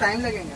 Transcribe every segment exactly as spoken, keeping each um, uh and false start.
Time लगेगा।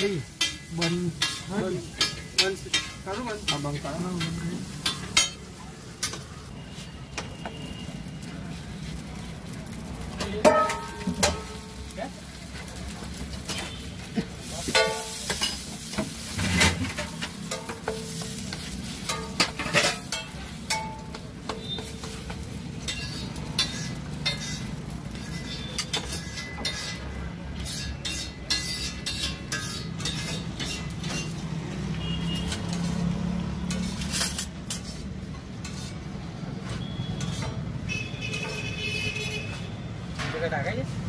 Ih, ban ban ban karuan abang kanan. Kita aja.